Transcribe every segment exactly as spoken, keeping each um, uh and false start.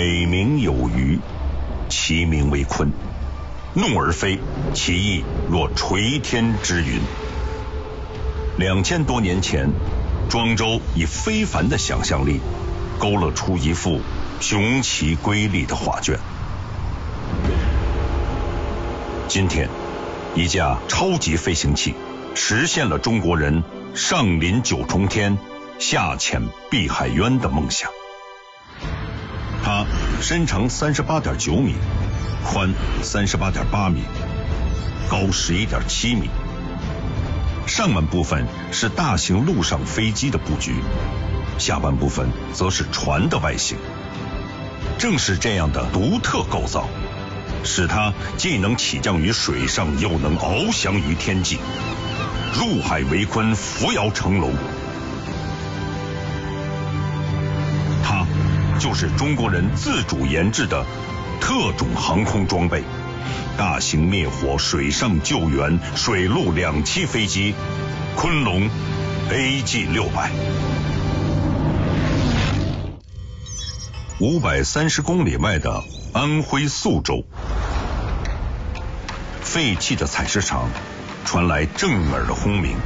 北冥有鱼，其名为鲲。怒而飞，其翼若垂天之云。两千多年前，庄周以非凡的想象力，勾勒出一幅雄奇瑰丽的画卷。今天，一架超级飞行器实现了中国人上临九重天，下潜碧海渊的梦想。它身长三十八点九米，宽三十八点八米，高十一点七米。上半部分是大型陆上飞机的布局，下半部分则是船的外形。正是这样的独特构造，使它既能起降于水上，又能翱翔于天际。入海为鲲，扶摇成龙。它就是中国人自主研制的特种航空装备，大型灭火、水上救援、水陆两栖飞机——鲲龙 A G 六百。五百三十公里外的安徽宿州，废弃的采石场传来震耳的轰鸣，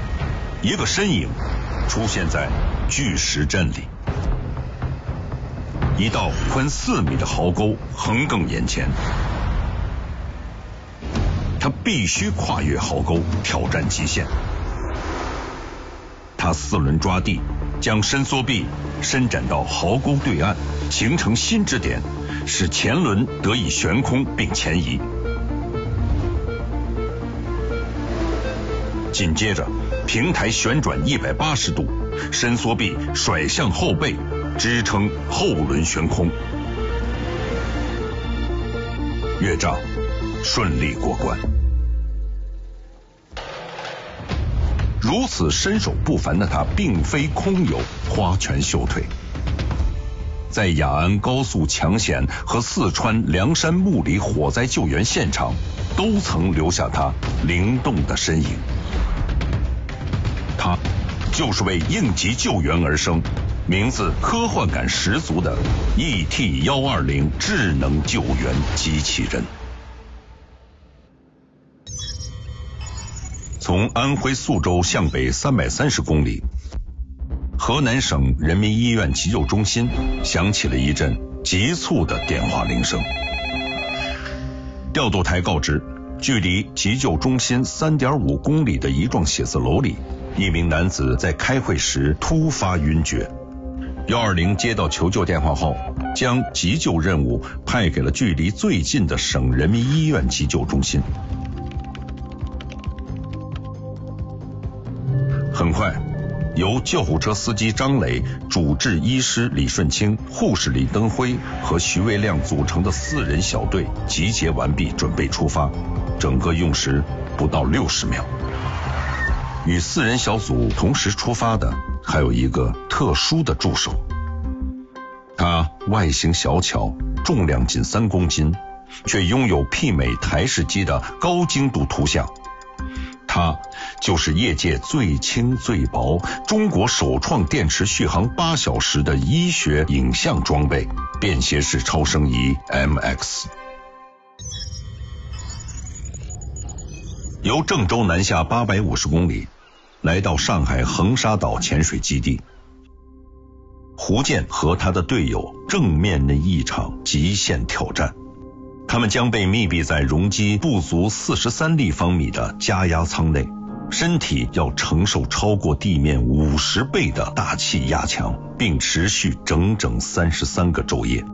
一个身影出现在巨石阵里。一道宽四米的壕沟横亘眼前，他必须跨越壕沟，挑战极限。他四轮抓地，将伸缩臂伸展到壕沟对岸，形成新支点，使前轮得以悬空并前移。紧接着，平台旋转一百八十度，伸缩臂甩向后背，支撑后轮悬空。越障顺利过关。如此身手不凡的他，并非空有花拳绣腿。在雅安高速抢险和四川凉山木里火灾救援现场，都曾留下他灵动的身影。他就是为应急救援而生，名字科幻感十足的 E T 一二零智能救援机器人。从安徽宿州向北三百三十公里，河南省人民医院急救中心响起了一阵急促的电话铃声。调度台告知，距离急救中心三点五公里的一幢写字楼里，一名男子在开会时突发晕厥。一二零接到求救电话后，将急救任务派给了距离最近的省人民医院急救中心。很快，由救护车司机张磊、主治医师李顺清、护士李登辉和徐卫亮组成的四人小队集结完毕，准备出发。整个用时不到六十秒。与四人小组同时出发的还有一个特殊的助手，他外形小巧，重量仅三公斤，却拥有媲美台式机的高精度图像。他就是业界最轻最薄、中国首创电池续航八小时的医学影像装备——便携式超声仪 M X。由郑州南下八百五十公里，来到上海横沙岛潜水基地，胡建和他的队友正面临一场极限挑战。他们将被密闭在容积不足四十三立方米的加压舱内，身体要承受超过地面五十倍的大气压强，并持续整整三十三个昼夜。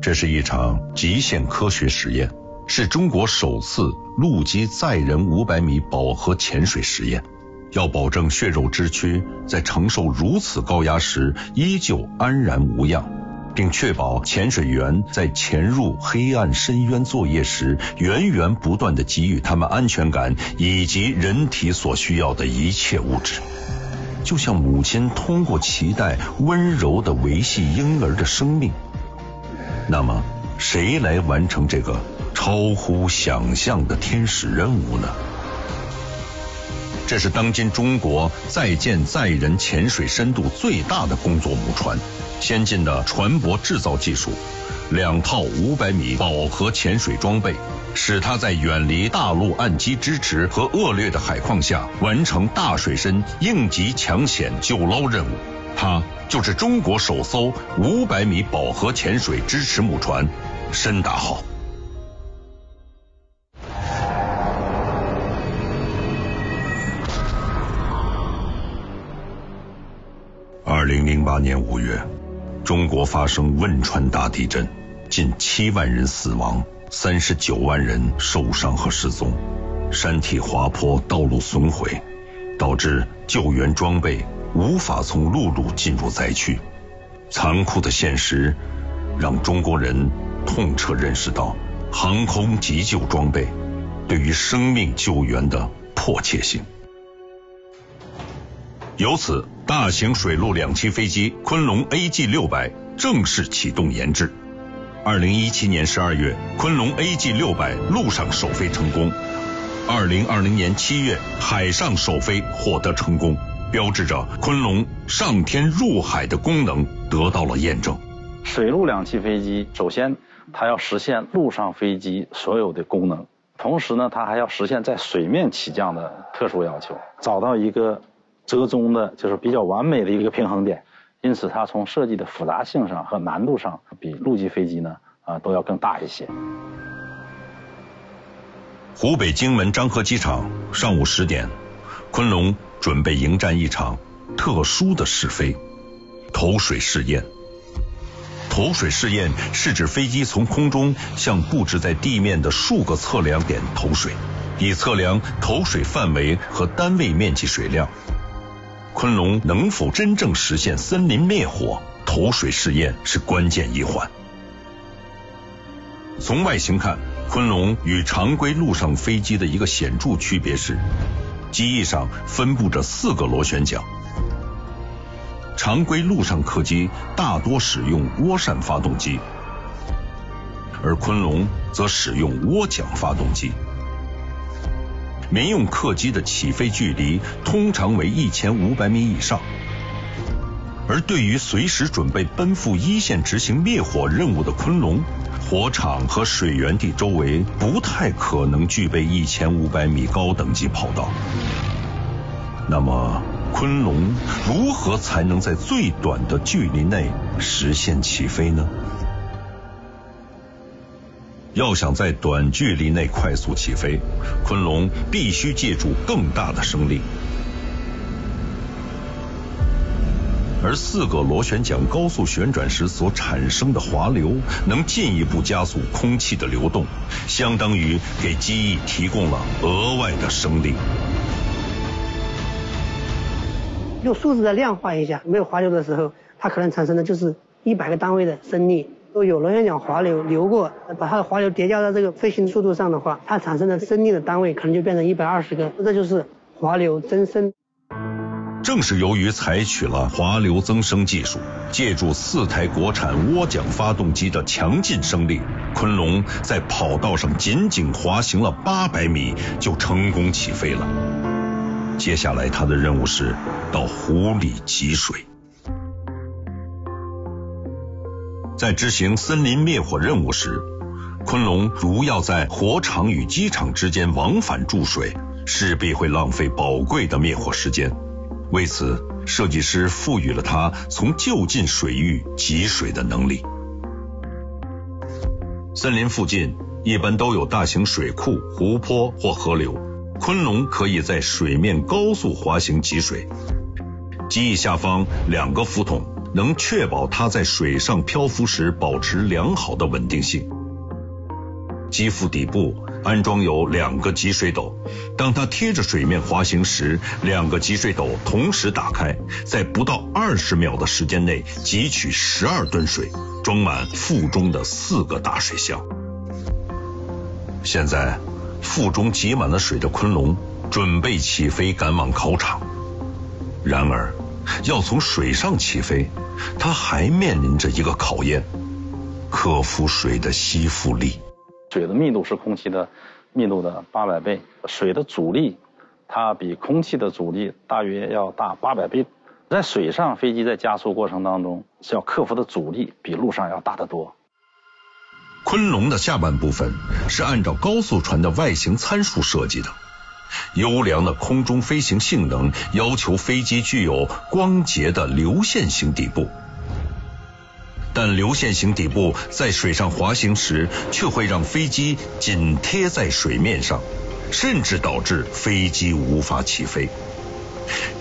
这是一场极限科学实验，是中国首次陆基载人五百米饱和潜水实验。要保证血肉之躯在承受如此高压时依旧安然无恙，并确保潜水员在潜入黑暗深渊作业时，源源不断地给予他们安全感以及人体所需要的一切物质。就像母亲通过脐带温柔地维系婴儿的生命。那么，谁来完成这个超乎想象的天使任务呢？这是当今中国在建载人潜水深度最大的工作母船，先进的船舶制造技术，两套五百米饱和潜水装备，使它在远离大陆岸基支持和恶劣的海况下，完成大水深应急抢险救捞任务。它就是中国首艘五百米饱和潜水支持母船“申达号”。 二零零八年五月，中国发生汶川大地震，近七万人死亡，三十九万人受伤和失踪，山体滑坡，道路损毁，导致救援装备无法从陆路进入灾区。残酷的现实，让中国人痛彻认识到航空急救装备对于生命救援的迫切性。 由此，大型水陆两栖飞机“昆龙 A G 六百”正式启动研制。二零一七年十二月，昆龙 A G 六百陆上首飞成功；二零二零年七月，海上首飞获得成功，标志着昆龙上天入海的功能得到了验证。水陆两栖飞机首先，它要实现陆上飞机所有的功能，同时呢，它还要实现在水面起降的特殊要求，找到一个 折中的就是比较完美的一个平衡点，因此它从设计的复杂性上和难度上，比陆基飞机呢啊都要更大一些。湖北荆门漳河机场上午十点，昆龙准备迎战一场特殊的试飞——投水试验。投水试验是指飞机从空中向布置在地面的数个测量点投水，以测量投水范围和单位面积水量。 昆龙能否真正实现森林灭火，投水试验是关键一环。从外形看，昆龙与常规陆上飞机的一个显著区别是，机翼上分布着四个螺旋桨。常规陆上客机大多使用涡扇发动机，而昆龙则使用涡桨发动机。 民用客机的起飞距离通常为一千五百米以上，而对于随时准备奔赴一线执行灭火任务的昆龙，火场和水源地周围不太可能具备一千五百米高等级跑道。那么，昆龙如何才能在最短的距离内实现起飞呢？要想在短距离内快速起飞，昆龙必须借助更大的升力。而四个螺旋桨高速旋转时所产生的滑流，能进一步加速空气的流动，相当于给机翼提供了额外的升力。用数字来量化一下，没有滑流的时候，它可能产生的就是一百个单位的升力。 都有螺旋桨滑流流过，把它的滑流叠加到这个飞行速度上的话，它产生的升力的单位可能就变成一百二十个，这就是滑流增升。正是由于采取了滑流增升技术，借助四台国产涡桨发动机的强劲升力，昆龙在跑道上仅仅滑行了八百米就成功起飞了。接下来，它的任务是到湖里集水。 在执行森林灭火任务时，昆龙如要在火场与机场之间往返注水，势必会浪费宝贵的灭火时间。为此，设计师赋予了它从就近水域集水的能力。森林附近一般都有大型水库、湖泊或河流，昆龙可以在水面高速滑行集水。机翼下方两个浮筒 能确保它在水上漂浮时保持良好的稳定性。机腹底部安装有两个集水斗，当它贴着水面滑行时，两个集水斗同时打开，在不到二十秒的时间内汲取十二吨水，装满腹中的四个大水箱。现在，腹中挤满了水的昆龙准备起飞赶往考场，然而 要从水上起飞，它还面临着一个考验：克服水的吸附力。水的密度是空气的密度的八百倍，水的阻力它比空气的阻力大约要大八百倍。在水上，飞机在加速过程当中是要克服的阻力比陆上要大得多。昆龙的下半部分是按照高速船的外形参数设计的，优良的空中飞行性能要求飞机具有光洁的流线型底部。 但流线型底部在水上滑行时，却会让飞机紧贴在水面上，甚至导致飞机无法起飞。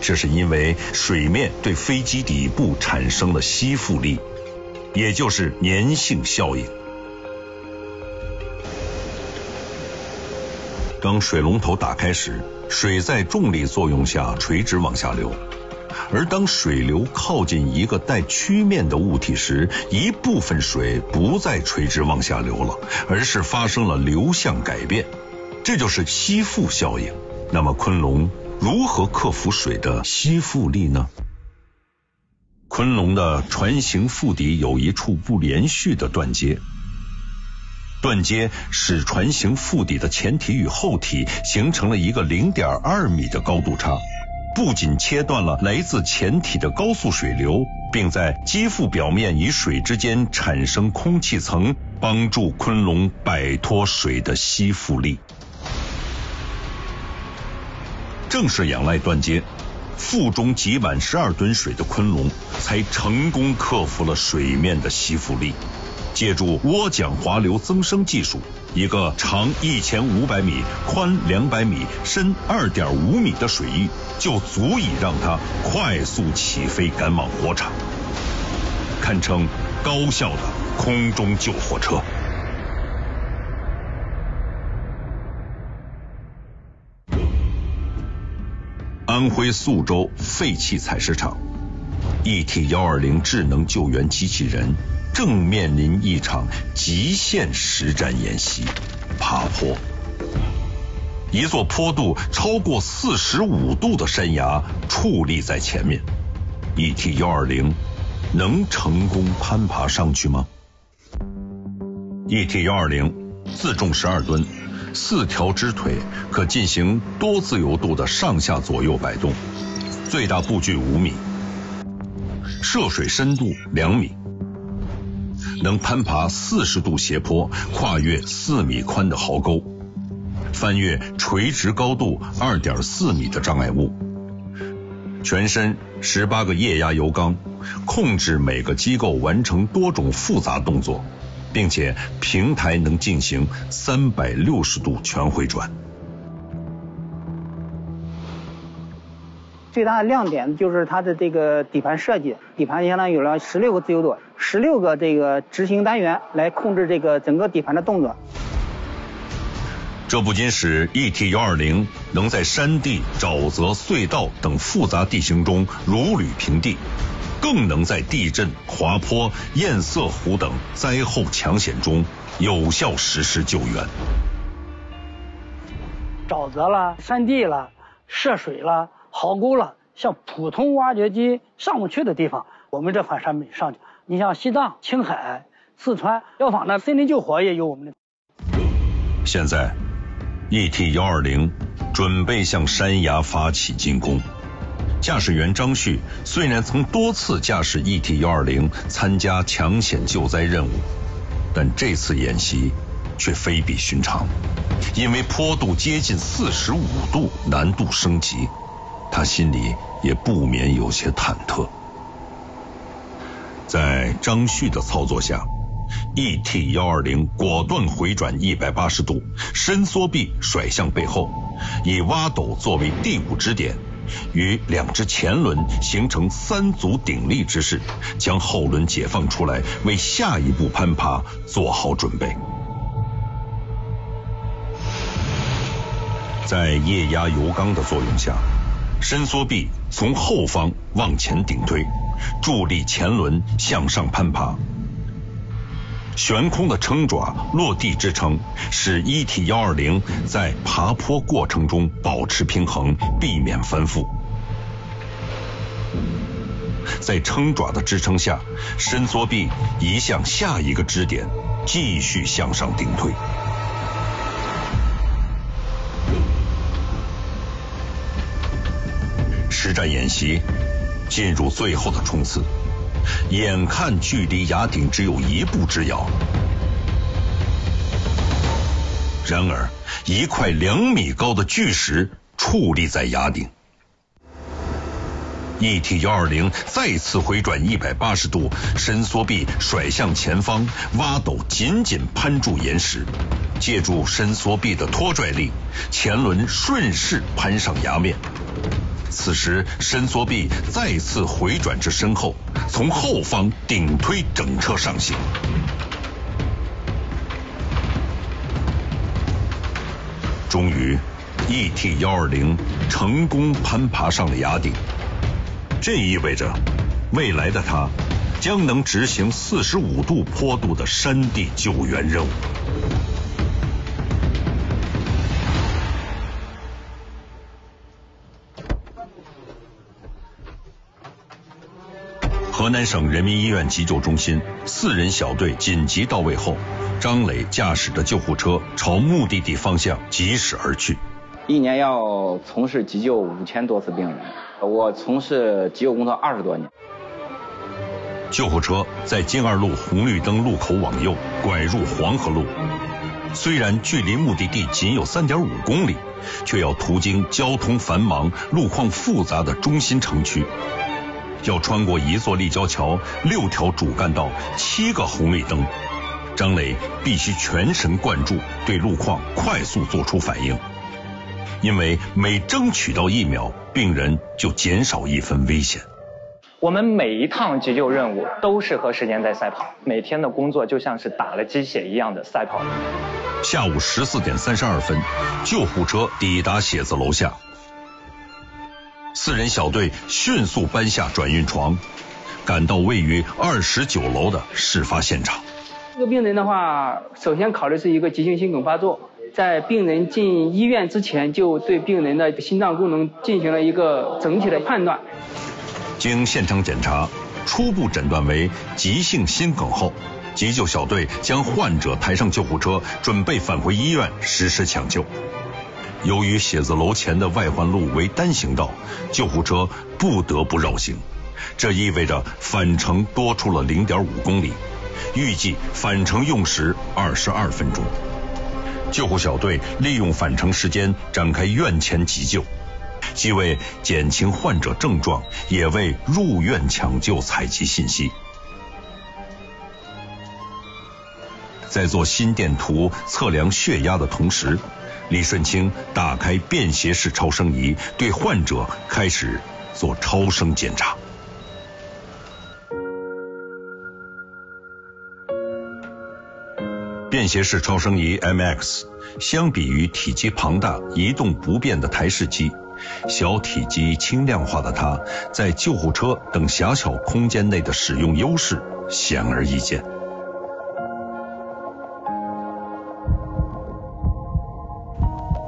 这是因为水面对飞机底部产生了吸附力，也就是粘性效应。当水龙头打开时，水在重力作用下垂直往下流。 而当水流靠近一个带曲面的物体时，一部分水不再垂直往下流了，而是发生了流向改变，这就是吸附效应。那么，昆龙如何克服水的吸附力呢？昆龙的船型腹底有一处不连续的断接，断接使船型腹底的前体与后体形成了一个 零点二米的高度差。 不仅切断了来自前体的高速水流，并在机腹表面与水之间产生空气层，帮助昆龙摆脱水的吸附力。正是仰赖断接，腹中挤满十二吨水的昆龙，才成功克服了水面的吸附力。借助涡桨滑流增生技术。 一个长一千五百米、宽两百米、深 二点五米的水域，就足以让它快速起飞，赶往火场，堪称高效的空中救火车。安徽宿州废弃采石场 E T 一二零 智能救援机器人。 正面临一场极限实战演习，爬坡。一座坡度超过四十五度的山崖矗立在前面 ，E T 一二零 能成功攀爬上去吗 ？E T 一二零 自重十二吨，四条支腿可进行多自由度的上下左右摆动，最大步距五米，涉水深度两米。 能攀爬四十度斜坡，跨越四米宽的壕沟，翻越垂直高度 二点四米的障碍物，全身十八个液压油缸，控制每个机构完成多种复杂动作，并且平台能进行三百六十度全回转。最大的亮点就是它的这个底盘设计，底盘相当于有了十六个自由度。 十六个这个执行单元来控制这个整个底盘的动作，这不仅使 E T 一二零能在山地、沼泽、隧道等复杂地形中如履平地，更能在地震、滑坡、堰塞湖等灾后抢险中有效实施救援。沼泽啦、山地啦、涉水啦、壕沟啦，像普通挖掘机上不去的地方，我们这款产品上去。 你像西藏、青海、四川，药坊的森林救火也有我们的。现在 ，E T 一二零 准备向山崖发起进攻。驾驶员张旭虽然曾多次驾驶 E T 一二零 参加抢险救灾任务，但这次演习却非比寻常，因为坡度接近四十五度，难度升级，他心里也不免有些忐忑。 在张旭的操作下 ，E T 一二零 果断回转一百八十度，伸缩臂甩向背后，以挖斗作为第五支点，与两只前轮形成三足鼎立之势，将后轮解放出来，为下一步攀爬做好准备。在液压油缸的作用下，伸缩臂从后方往前顶推。 助力前轮向上攀爬，悬空的撑爪落地支撑，使 E T 一二零 在爬坡过程中保持平衡，避免翻覆。在撑爪的支撑下，伸缩臂移向下一个支点，继续向上顶推。实战演习进入最后的冲刺，眼看距离崖顶只有一步之遥。然而，一块两米高的巨石矗立在崖顶。 E T 一二零再次回转一百八十度，伸缩臂甩向前方，挖斗紧紧攀住岩石，借助伸缩臂的拖拽力，前轮顺势攀上崖面。此时，伸缩臂再次回转至身后，从后方顶推整车上行。终于 ，E T 一二零成功攀爬上了崖顶。 这意味着，未来的他将能执行四十五度坡度的山地救援任务。河南省人民医院急救中心四人小队紧急到位后，张磊驾驶着救护车朝目的地方向疾驶而去。一年要从事急救五千多次病人。 我从事急救工作二十多年。救护车在京二路红绿灯路口往右拐入黄河路，虽然距离目的地仅有 三点五 公里，却要途经交通繁忙、路况复杂的中心城区，要穿过一座立交桥、六条主干道、七个红绿灯，张磊必须全神贯注，对路况快速做出反应。 因为每争取到一秒，病人就减少一分危险。我们每一趟急救任务都是和时间在赛跑，每天的工作就像是打了鸡血一样的赛跑。下午十四点三十二分，救护车抵达写字楼下，四人小队迅速搬下转运床，赶到位于二十九楼的事发现场。这个病人的话，首先考虑是一个急性心梗发作。 在病人进医院之前，就对病人的心脏功能进行了一个整体的判断。经现场检查，初步诊断为急性心梗后，急救小队将患者抬上救护车，准备返回医院实施抢救。由于写字楼前的外环路为单行道，救护车不得不绕行，这意味着返程多出了 零点五 公里，预计返程用时二十二分钟。 救护小队利用返程时间展开院前急救，既为减轻患者症状，也为入院抢救采集信息。在做心电图测量血压的同时，李顺清打开便携式超声仪，对患者开始做超声检查。 便携式超声仪 M X 相比于体积庞大、移动不便的台式机，小体积轻量化的它，在救护车等狭小空间内的使用优势显而易见。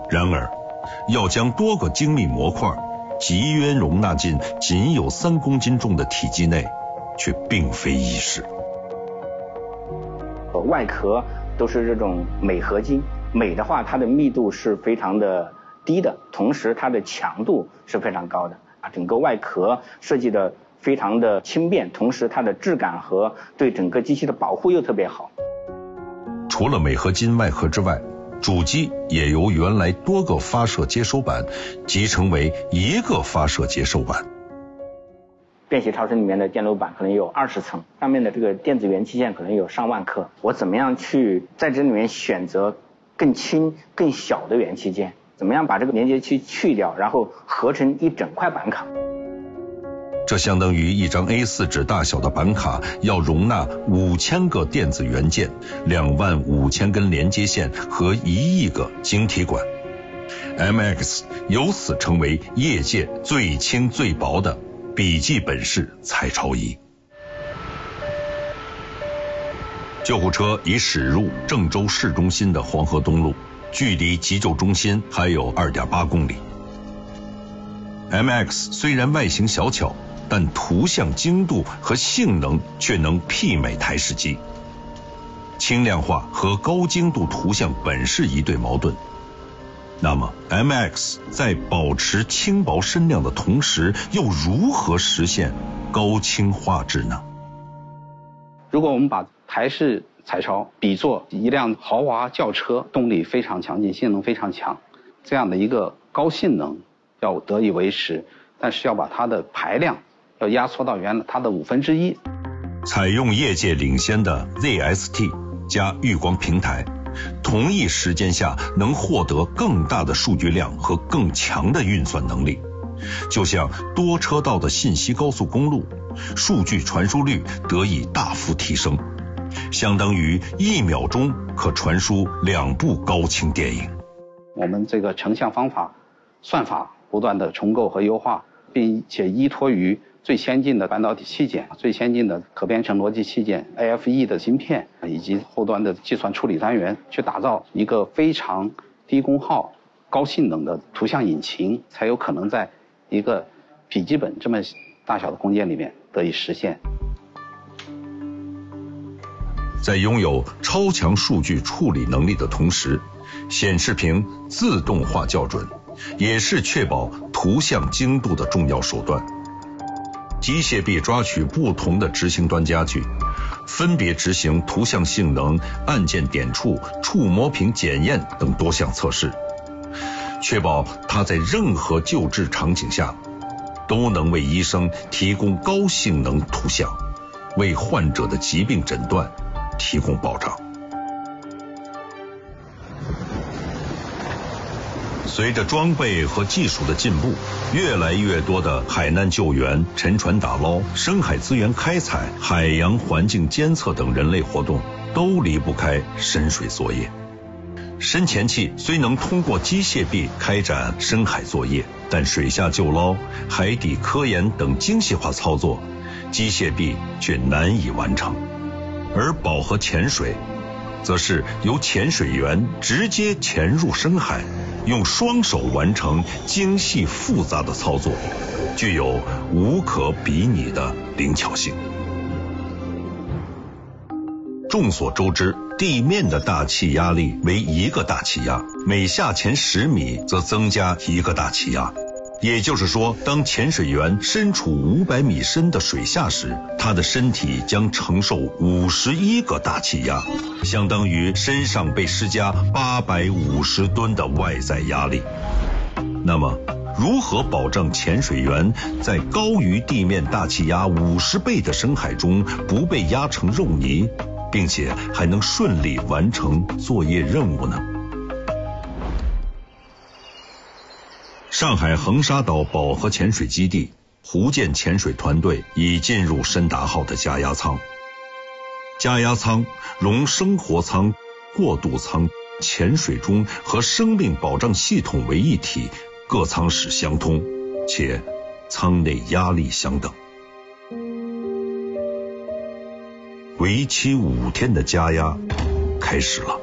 然而，要将多个精密模块集约容纳进仅有三公斤重的体积内，却并非易事。外壳 都是这种镁合金，镁的话，它的密度是非常的低的，同时它的强度是非常高的啊。整个外壳设计的非常的轻便，同时它的质感和对整个机器的保护又特别好。除了镁合金外壳之外，主机也由原来多个发射接收板集成为一个发射接收板。 便携超声里面的电路板可能有二十层，上面的这个电子元器件可能有上万颗。我怎么样去在这里面选择更轻、更小的元器件？怎么样把这个连接器去掉，然后合成一整块板卡？这相当于一张 A 四 纸大小的板卡，要容纳五千个电子元件、两万五千根连接线和一亿个晶体管。M X 由此成为业界最轻最薄的 笔记本式彩超仪。救护车已驶入郑州市中心的黄河东路，距离急救中心还有 二点八 公里。M X 虽然外形小巧，但图像精度和性能却能媲美台式机。轻量化和高精度图像本是一对矛盾。那么 M X 在保持轻薄身量的同时，又如何实现高清画质呢？如果我们把台式彩超比作一辆豪华轿车，动力非常强劲，性能非常强，这样的一个高性能要得以维持，但是要把它的排量要压缩到原来它的五分之一。采用业界领先的 Z S T 加域光平台，同一时间下能获得更大的数据量和更强的运算能力。就像多车道的信息高速公路，数据传输率得以大幅提升，相当于一秒钟可传输两部高清电影。我们这个成像方法、算法不断的重构和优化，并且依托于最先进的半导体器件、最先进的可编程逻辑器件、A F E 的芯片以及后端的计算处理单元，去打造一个非常低功耗、高性能的图像引擎，才有可能在一个笔记本这么大小的空间里面得以实现。在拥有超强数据处理能力的同时，显示屏自动化校准也是确保图像精度的重要手段。机械臂抓取不同的执行端家具，分别执行图像性能、按键点触、触摸屏检验等多项测试，确保它在任何救治场景下都能为医生提供高性能图像，为患者的疾病诊断提供保障。随着装备和技术的进步，越来越多的海难救援、沉船打捞、深海资源开采、海洋环境监测等人类活动都离不开深水作业。深潜器虽能通过机械臂开展深海作业，但水下救捞、海底科研等精细化操作，机械臂却难以完成。而饱和潜水则是由潜水员直接潜入深海，用双手完成精细复杂的操作，具有无可比拟的灵巧性。众所周知，地面的大气压力为一个大气压，每下潜十米则增加一个大气压。也就是说，当潜水员身处五百米深的水下时，他的身体将承受五十一个大气压，相当于身上被施加八百五十吨的外在压力。那么，如何保证潜水员在高于地面大气压五十倍的深海中不被压成肉泥，并且还能顺利完成作业任务呢？上海横沙岛饱和潜水基地，湖建潜水团队已进入深达号的加压舱。加压舱容生活舱、过渡舱、潜水钟和生命保障系统为一体，各舱室相通，且舱内压力相等。为期五天的加压开始了。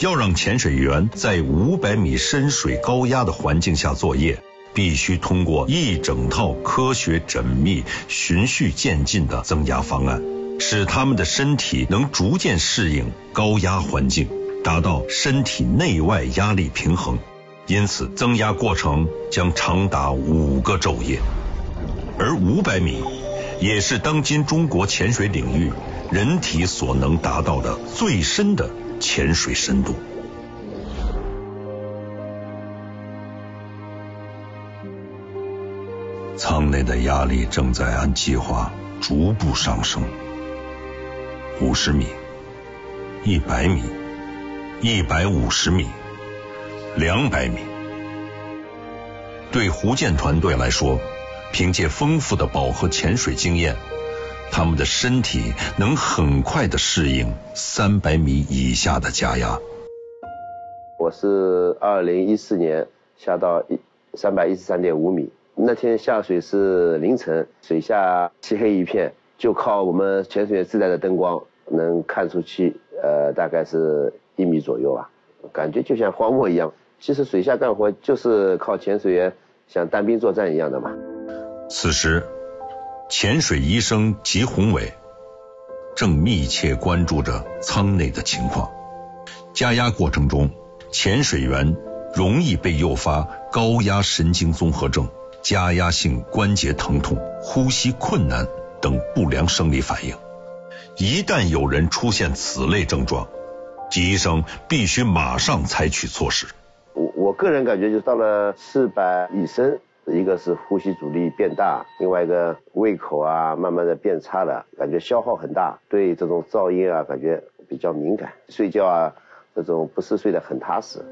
要让潜水员在五百米深水高压的环境下作业，必须通过一整套科学缜密、循序渐进的增压方案，使他们的身体能逐渐适应高压环境，达到身体内外压力平衡。因此，增压过程将长达五个昼夜。而五百米也是当今中国潜水领域人体所能达到的最深的潜水深度。舱内的压力正在按计划逐步上升，五十米、一百米、一百五十米、两百米。对湖建团队来说，凭借丰富的饱和潜水经验，他们的身体能很快地适应三百米以下的加压。我是二零一四年下到 三百一十三点五米，那天下水是凌晨，水下漆黑一片，就靠我们潜水员自带的灯光能看出去，呃，大概是一米左右吧，感觉就像荒漠一样。其实水下干活就是靠潜水员像单兵作战一样的嘛。此时，潜水医生吉宏伟正密切关注着舱内的情况。加压过程中，潜水员容易被诱发高压神经综合症、加压性关节疼痛、呼吸困难等不良生理反应。一旦有人出现此类症状，医生必须马上采取措施。我我个人感觉，就到了四百以升，一个是呼吸阻力变大，另外一个胃口啊慢慢的变差了，感觉消耗很大，对这种噪音啊感觉比较敏感，睡觉啊这种不是睡得很踏实。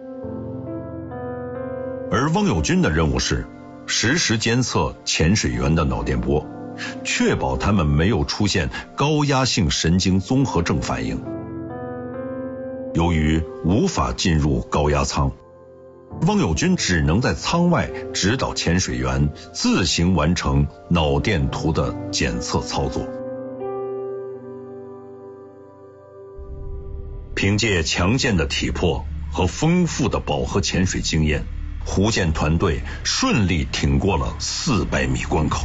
而汪友军的任务是实时监测潜水员的脑电波，确保他们没有出现高压性神经综合症反应。由于无法进入高压舱，汪友军只能在舱外指导潜水员自行完成脑电图的检测操作。凭借强健的体魄和丰富的饱和潜水经验，胡建团队顺利挺过了四百米关口，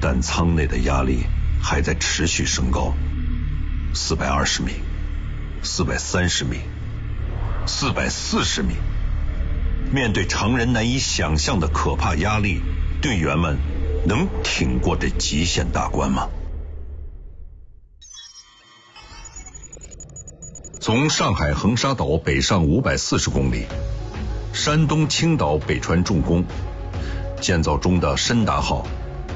但舱内的压力还在持续升高。四百二十米，四百三十米，四百四十米，面对常人难以想象的可怕压力，队员们能挺过这极限大关吗？从上海横沙岛北上五百四十公里，山东青岛北船重工建造中的申达号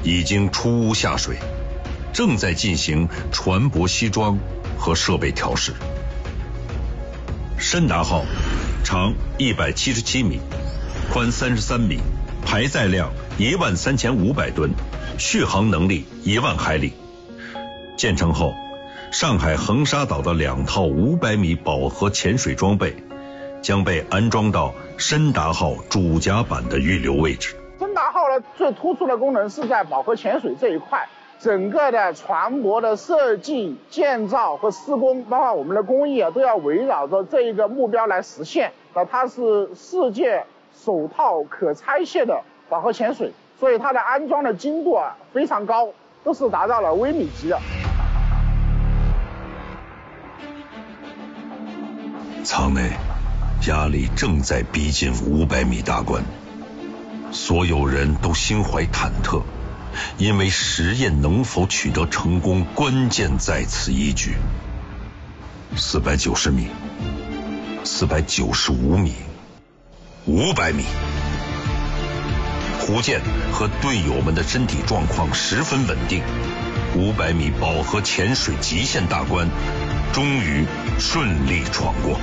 已经出屋下水，正在进行船舶西装和设备调试。申达号长一百七十七米，宽三十三米，排载量一万三千五百吨，续航能力一万海里。建成后，上海横沙岛的两套五百米饱和潜水装备将被安装到申达号主甲板的预留位置。申达号呢，最突出的功能是在饱和潜水这一块，整个的船舶的设计、建造和施工，包括我们的工艺啊，都要围绕着这一个目标来实现。那它是世界首套可拆卸的饱和潜水，所以它的安装的精度啊非常高，都是达到了微米级的。舱内压力正在逼近五百米大关，所有人都心怀忐忑。因为实验能否取得成功，关键在此一举。四百九十米，四百九十五米，五百米，胡建和队友们的身体状况十分稳定，五百米饱和潜水极限大关终于顺利闯过。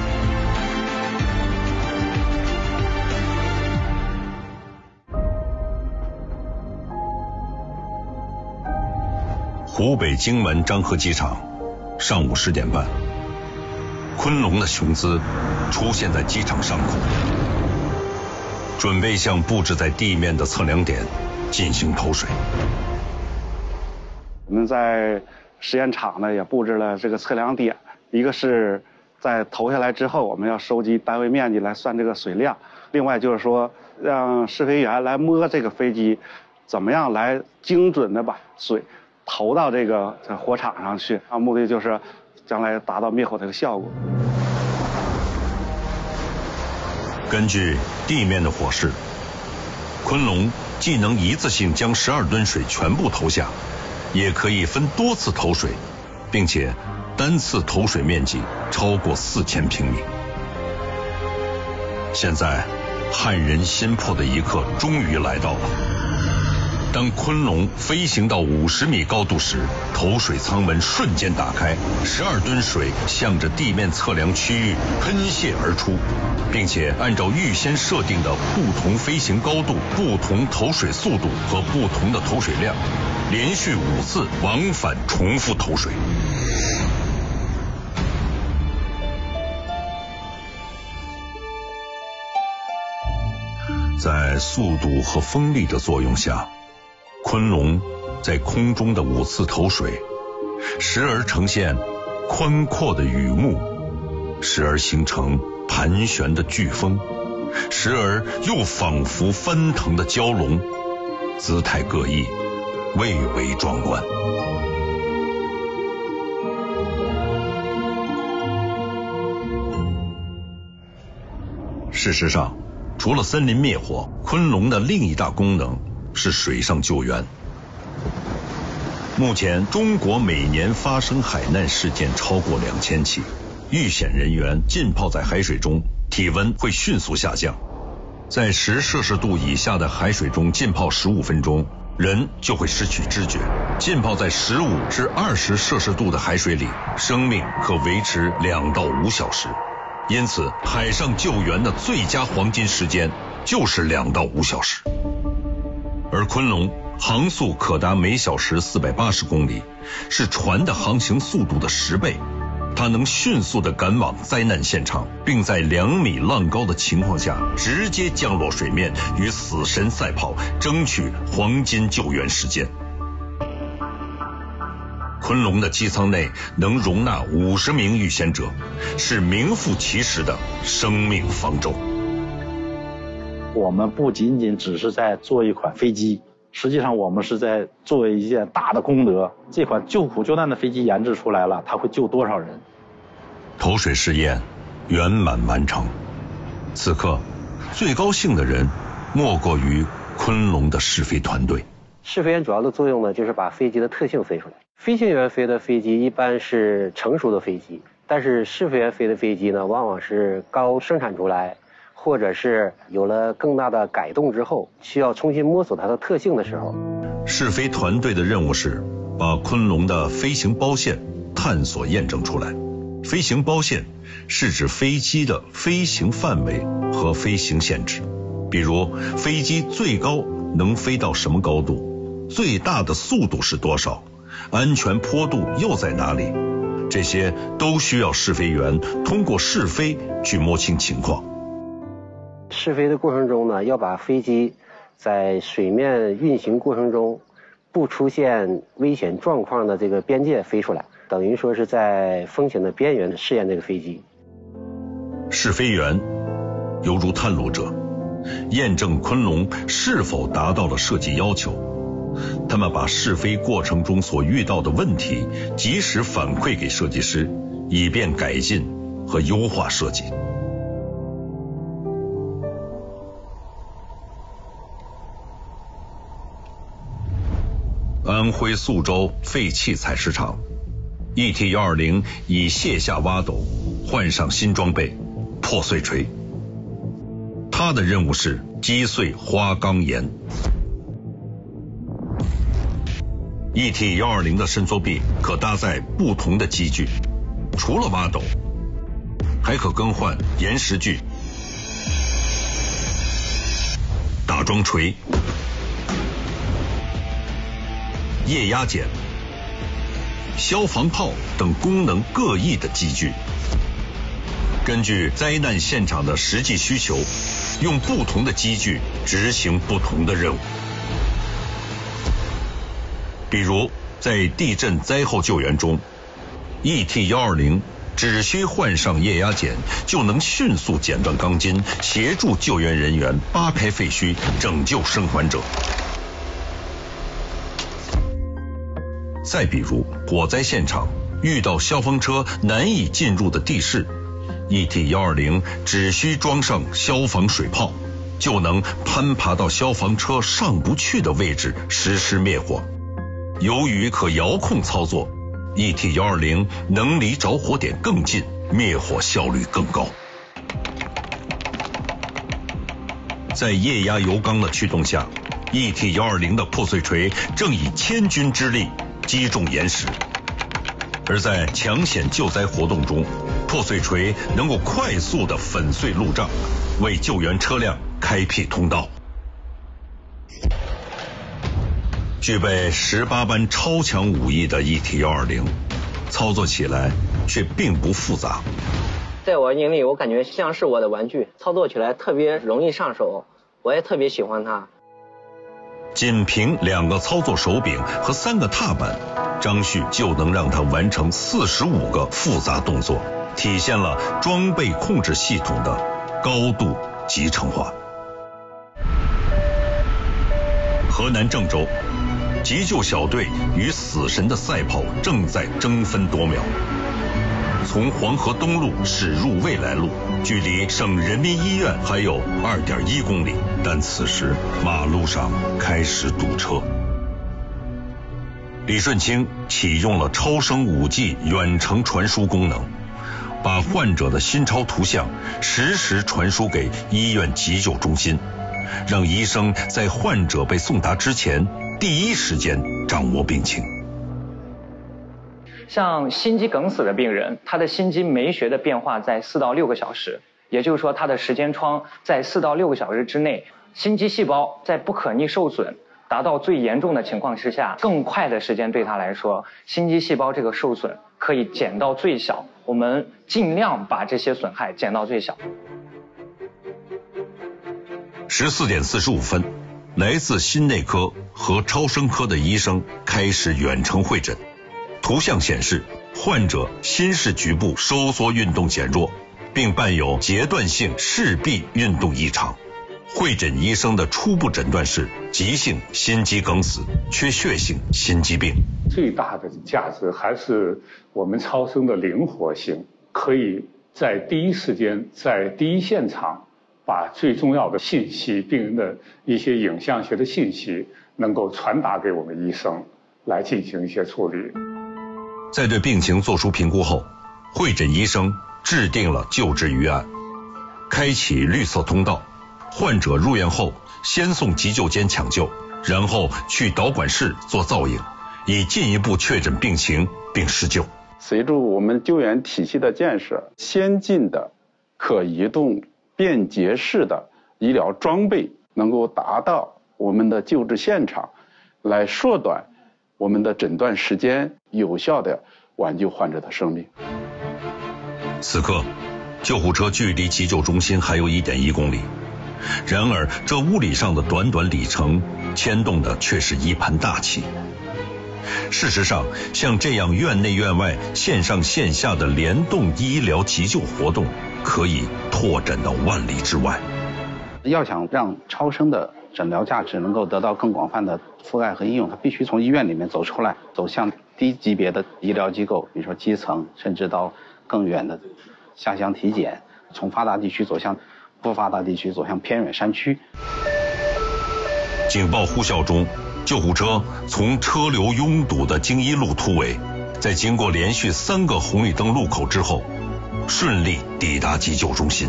湖北荆门漳河机场，上午十点半，昆龙的雄姿出现在机场上空，准备向布置在地面的测量点进行投水。我们在实验场呢也布置了这个测量点，一个是在投下来之后，我们要收集单位面积来算这个水量，另外就是说让试飞员来摸这个飞机，怎么样来精准的把水投到这个火场上去啊，目的就是将来达到灭火的一个效果。根据地面的火势，昆龙既能一次性将十二吨水全部投下，也可以分多次投水，并且单次投水面积超过四千平米。现在，撼人心魄的一刻终于来到了。当昆龙飞行到五十米高度时，投水舱门瞬间打开，十二吨水向着地面测量区域喷泄而出，并且按照预先设定的不同飞行高度、不同投水速度和不同的投水量，连续五次往返重复投水。在速度和风力的作用下，昆龙在空中的五次投水，时而呈现宽阔的雨幕，时而形成盘旋的飓风，时而又仿佛翻腾的蛟龙，姿态各异，蔚为壮观。事实上，除了森林灭火，昆龙的另一大功能是水上救援。目前，中国每年发生海难事件超过两千起，遇险人员浸泡在海水中，体温会迅速下降。 在十摄氏度以下的海水中浸泡十五分钟，人就会失去知觉；浸泡在十五至二十摄氏度的海水里，生命可维持两到五小时。因此，海上救援的最佳黄金时间就是两到五小时。而昆龙航速可达每小时四百八十公里，是船的航行速度的十倍。 它能迅速地赶往灾难现场，并在两米浪高的情况下直接降落水面，与死神赛跑，争取黄金救援时间。昆龙的机舱内能容纳五十名遇险者，是名副其实的生命方舟。我们不仅仅只是在做一款飞机。 实际上，我们是在做一件大的功德。这款救苦救难的飞机研制出来了，它会救多少人？投水试验圆满完成。此刻，最高兴的人莫过于昆龙的试飞团队。试飞员主要的作用呢，就是把飞机的特性飞出来。飞行员飞的飞机一般是成熟的飞机，但是试飞员飞的飞机呢，往往是高生产出来。 或者是有了更大的改动之后，需要重新摸索它的特性的时候，试飞团队的任务是把昆龙的飞行包线探索验证出来。飞行包线是指飞机的飞行范围和飞行限制，比如飞机最高能飞到什么高度，最大的速度是多少，安全坡度又在哪里，这些都需要试飞员通过试飞去摸清情况。 试飞的过程中呢，要把飞机在水面运行过程中不出现危险状况的这个边界飞出来，等于说是在风险的边缘试验这个飞机。试飞员犹如探路者，验证昆龙是否达到了设计要求。他们把试飞过程中所遇到的问题及时反馈给设计师，以便改进和优化设计。 安徽宿州废弃采石场 E T 一二零已卸下挖斗，换上新装备——破碎锤。它的任务是击碎花岗岩。E T 一二零的伸缩臂可搭载不同的机具，除了挖斗，还可更换岩石锯、打桩锤。 液压剪、消防炮等功能各异的机具，根据灾难现场的实际需求，用不同的机具执行不同的任务。比如，在地震灾后救援中 ，E T 一二零只需换上液压剪，就能迅速剪断钢筋，协助救援人员扒开废墟，拯救生还者。 再比如，火灾现场遇到消防车难以进入的地势 ，E T 一二零只需装上消防水炮，就能攀爬到消防车上不去的位置实施灭火。由于可遥控操作 ，E T 一二零能离着火点更近，灭火效率更高。在液压油缸的驱动下 ，E T 一二零的破碎锤正以千钧之力 击中岩石，而在抢险救灾活动中，破碎锤能够快速地粉碎路障，为救援车辆开辟通道。具备十八般超强武艺的 E T 一二零，操作起来却并不复杂。在我眼里，我感觉像是我的玩具，操作起来特别容易上手，我也特别喜欢它。 仅凭两个操作手柄和三个踏板，张旭就能让他完成四十五个复杂动作，体现了装备控制系统的高度集成化。河南郑州，急救小队与死神的赛跑正在争分夺秒。从黄河东路驶入蔚来路，距离省人民医院还有 二点一 公里，但此时马路上开始堵车。李顺清启用了超声 五G 远程传输功能，把患者的心超图像实时传输给医院急救中心，让医生在患者被送达之前第一时间掌握病情。像心肌梗死的病人，他的心肌酶学的变化在四到六个小时，也就是说他的时间窗在四到六个小时之内，心肌细胞在不可逆受损达到最严重的情况之下，更快的时间对他来说，心肌细胞这个受损可以减到最小，我们尽量把这些损害减到最小。十四点四十五分，来自心内科和超声科的医生开始远程会诊。图像显示，患者心室局部收缩运动减弱，并伴有阶段性室壁运动异常。会诊医生的初步诊断是急性心肌梗死、缺血性心肌病。最大的价值还是我们超声的灵活性，可以在第一时间、在第一现场，把最重要的信息，病人的一些影像学的信息，能够传达给我们医生来进行一些处理。在对病情做出评估后，会诊医生制定了救治预案，开启绿色通道，患者入院后先送急救间抢救，然后去导管室做造影，以进一步确诊病情并施救。随着我们救援体系的建设，先进的可移动便捷式的医疗装备能够达到我们的救治现场，来缩短我们的诊断时间，有效地挽救患者的生命。此刻，救护车距离急救中心还有 一点一 公里，然而这物理上的短短里程，牵动的却是一盘大棋。事实上，像这样院内院外、线上线下的联动医疗急救活动，可以拓展到万里之外。要想让超声的诊疗价值能够得到更广泛的覆盖和应用，它必须从医院里面走出来，走向低级别的医疗机构，比如说基层，甚至到更远的下乡体检，从发达地区走向不发达地区，走向偏远山区。警报呼啸中，救护车从车流拥堵的京一路突围，在经过连续三个红绿灯路口之后，顺利抵达急救中心。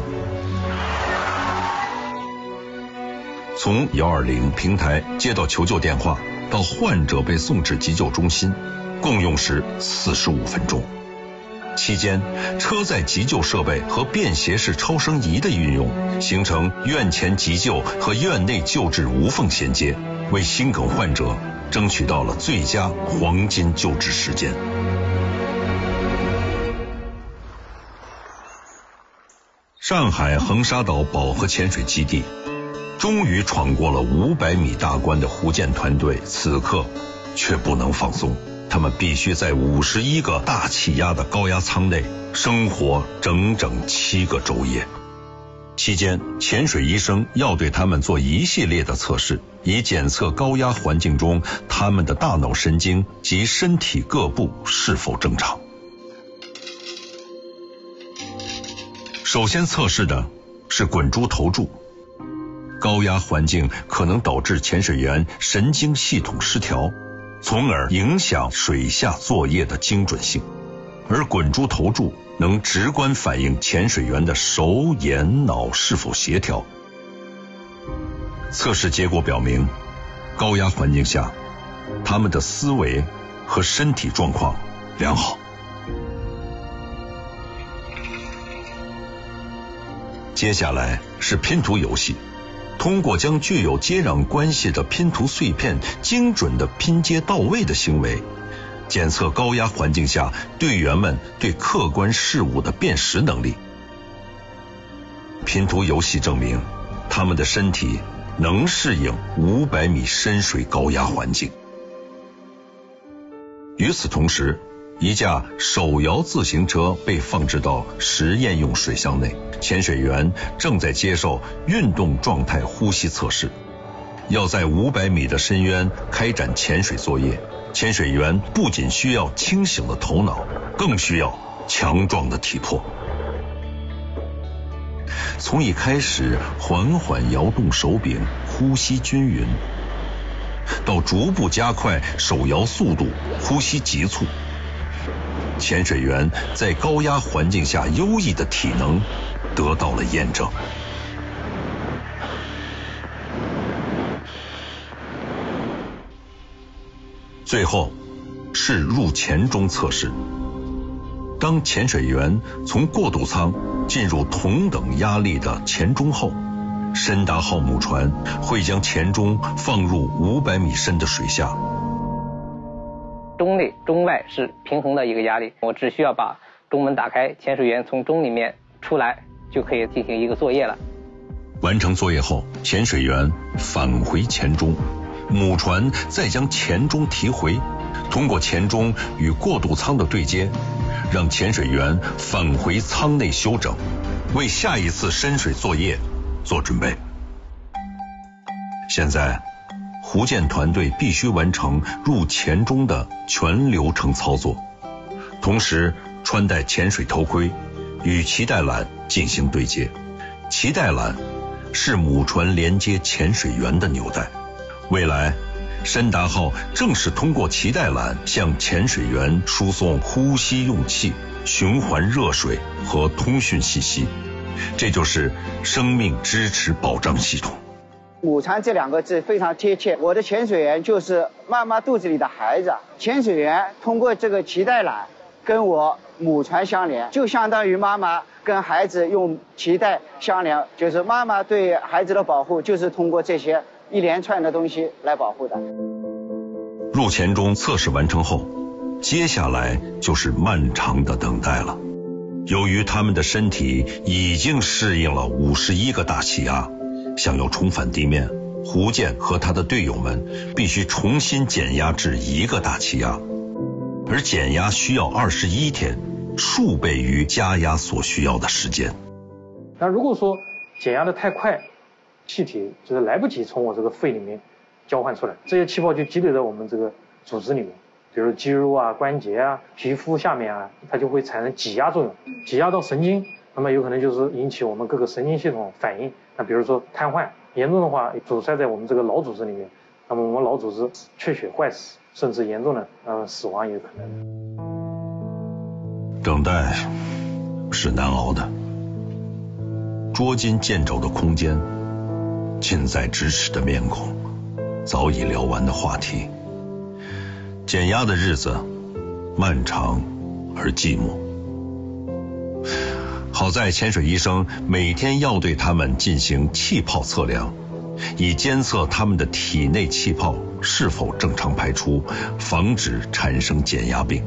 从一二零平台接到求救电话到患者被送至急救中心，共用时四十五分钟。期间，车载急救设备和便携式超声仪的运用，形成院前急救和院内救治无缝衔接，为心梗患者争取到了最佳黄金救治时间。上海横沙岛保和潜水基地终于闯过了五百米大关的胡建团队，此刻却不能放松，他们必须在五十一个大气压的高压舱内生活整整七个昼夜。期间，潜水医生要对他们做一系列的测试，以检测高压环境中他们的大脑神经及身体各部是否正常。首先测试的是滚珠投注。高压环境可能导致潜水员神经系统失调，从而影响水下作业的精准性。而滚珠投注能直观反映潜水员的手眼脑是否协调。测试结果表明，高压环境下，他们的思维和身体状况良好。接下来是拼图游戏。通过将具有接壤关系的拼图碎片精准地拼接到位的行为，检测高压环境下队员们对客观事物的辨识能力。拼图游戏证明，他们的身体能适应五百米深水高压环境。与此同时，一架手摇自行车被放置到实验用水箱内，潜水员正在接受运动状态呼吸测试。要在五百米的深渊开展潜水作业，潜水员不仅需要清醒的头脑，更需要强壮的体魄。从一开始缓缓摇动手柄，呼吸均匀，到逐步加快手摇速度，呼吸急促。潜水员在高压环境下优异的体能得到了验证。 最后是入潜中测试。当潜水员从过渡舱进入同等压力的潜中后，深达号母船会将潜中放入五百米深的水下。中内中外是平衡的一个压力，我只需要把中门打开，潜水员从中里面出来就可以进行一个作业了。完成作业后，潜水员返回潜中。 母船再将潜中提回，通过潜中与过渡舱的对接，让潜水员返回舱内休整，为下一次深水作业做准备。现在，胡建团队必须完成入潜中的全流程操作，同时穿戴潜水头盔，与脐带缆进行对接。脐带缆是母船连接潜水员的纽带。 未来，深达号正是通过脐带缆向潜水员输送呼吸用气、循环热水和通讯信息，这就是生命支持保障系统。母船这两个字非常贴切，我的潜水员就是妈妈肚子里的孩子。潜水员通过这个脐带缆跟我母船相连，就相当于妈妈跟孩子用脐带相连，就是妈妈对孩子的保护，就是通过这些 一连串的东西来保护的。入潜中测试完成后，接下来就是漫长的等待了。由于他们的身体已经适应了五十一个大气压，想要重返地面，胡建和他的队友们必须重新减压至一个大气压，而减压需要二十一天，数倍于加压所需要的时间。那如果说减压的太快， 气体就是来不及从我这个肺里面交换出来，这些气泡就积累到我们这个组织里面，比如肌肉啊、关节啊、皮肤下面啊，它就会产生挤压作用，挤压到神经，那么有可能就是引起我们各个神经系统反应。那比如说瘫痪，严重的话阻塞在我们这个脑组织里面，那么我们脑组织缺血坏死，甚至严重的呃死亡也有可能。等待是难熬的，捉襟见肘的空间， 近在咫尺的面孔，早已聊完的话题。减压的日子漫长而寂寞。好在潜水医生每天要对他们进行气泡测量，以监测他们的体内气泡是否正常排出，防止产生减压病。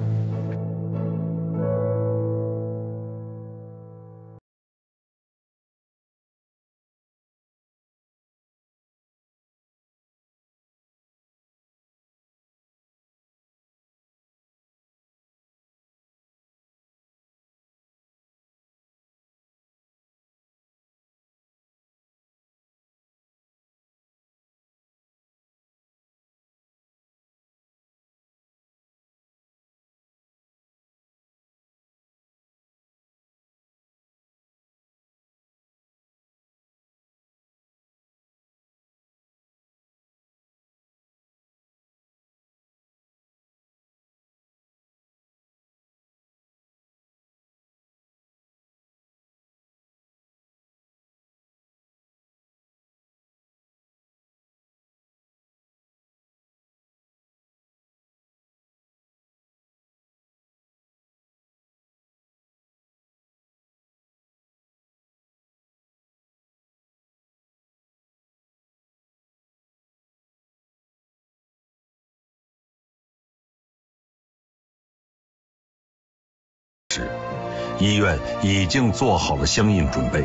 医院已经做好了相应准备，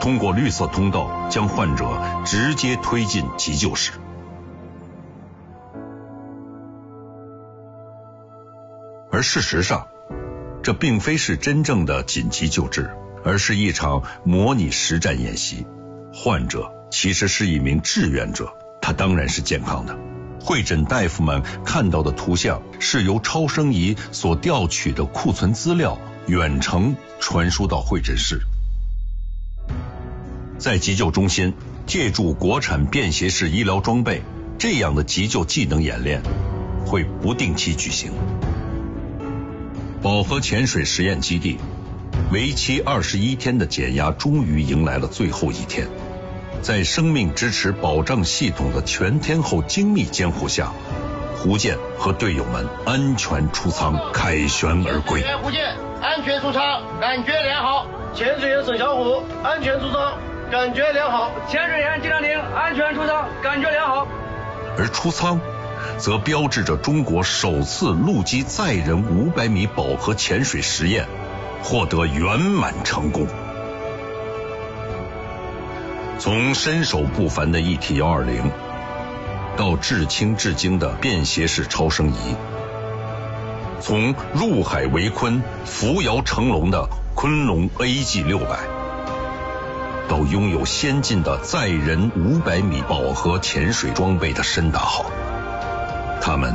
通过绿色通道将患者直接推进急救室。而事实上，这并非是真正的紧急救治，而是一场模拟实战演习。患者其实是一名志愿者，他当然是健康的。 会诊大夫们看到的图像是由超声仪所调取的库存资料远程传输到会诊室。在急救中心，借助国产便携式医疗装备，这样的急救技能演练会不定期举行。饱和潜水实验基地，为期二十一天的减压终于迎来了最后一天。 在生命支持保障系统的全天候精密监护下，胡健和队友们安全出舱，凯旋而归。胡健，安全出舱，感觉良好。潜水员沈小虎，安全出舱，感觉良好。潜水员金良宁，安全出舱，感觉良好。而出舱，则标志着中国首次陆基载人五百米饱和潜水实验获得圆满成功。 从身手不凡的 E T 一二零，到至轻至精的便携式超声仪；从入海为鲲、扶摇成龙的鲲龙 A G 六百，到拥有先进的载人五百米饱和潜水装备的申大浩，他们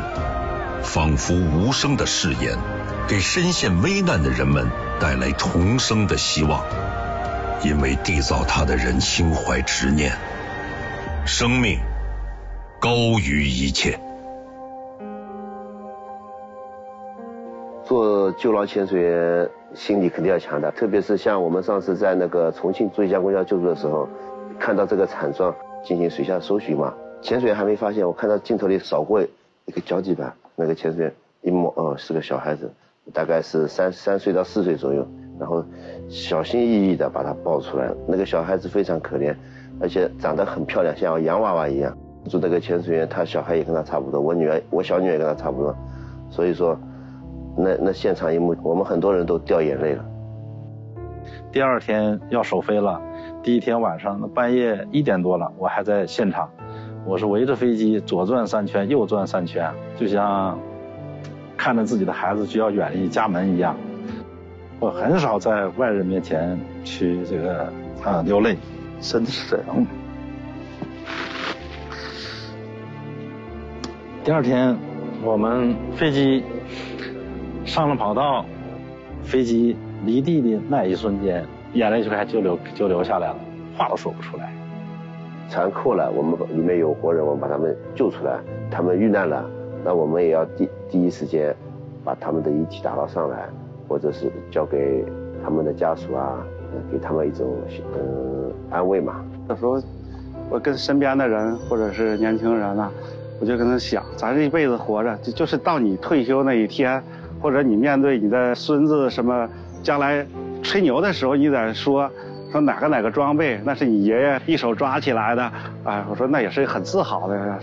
仿佛无声的誓言，给深陷危难的人们带来重生的希望。 因为缔造它的人心怀执念，生命高于一切。做救捞潜水员，心理肯定要强大，特别是像我们上次在那个重庆做一家公交救助的时候，看到这个惨状，进行水下搜寻嘛。潜水员还没发现，我看到镜头里扫过一个脚底板，那个潜水员一摸，哦，是个小孩子，大概是三三岁到四岁左右。 然后小心翼翼地把她抱出来，那个小孩子非常可怜，而且长得很漂亮，像洋娃娃一样。做那个潜水员，他小孩也跟他差不多，我女儿，我小女儿也跟他差不多，所以说，那那现场一幕，我们很多人都掉眼泪了。第二天要首飞了，第一天晚上那半夜一点多了，我还在现场，我是围着飞机左转三圈，右转三圈，就像看着自己的孩子就要远离家门一样。 我很少在外人面前去这个啊流泪，真是。第二天，我们飞机上了跑道，飞机离地的那一瞬间，眼泪就开始就流就流下来了，话都说不出来。残酷了，我们里面有活人，我们把他们救出来，他们遇难了，那我们也要第第一时间把他们的遗体打捞上来。 或者是交给他们的家属啊，给他们一种呃安慰嘛。有时候我跟身边的人或者是年轻人啊，我就跟他想，咱这一辈子活着，就就是到你退休那一天，或者你面对你的孙子什么将来吹牛的时候，你在说说哪个哪个装备，那是你爷爷一手抓起来的，哎，我说那也是很自豪的。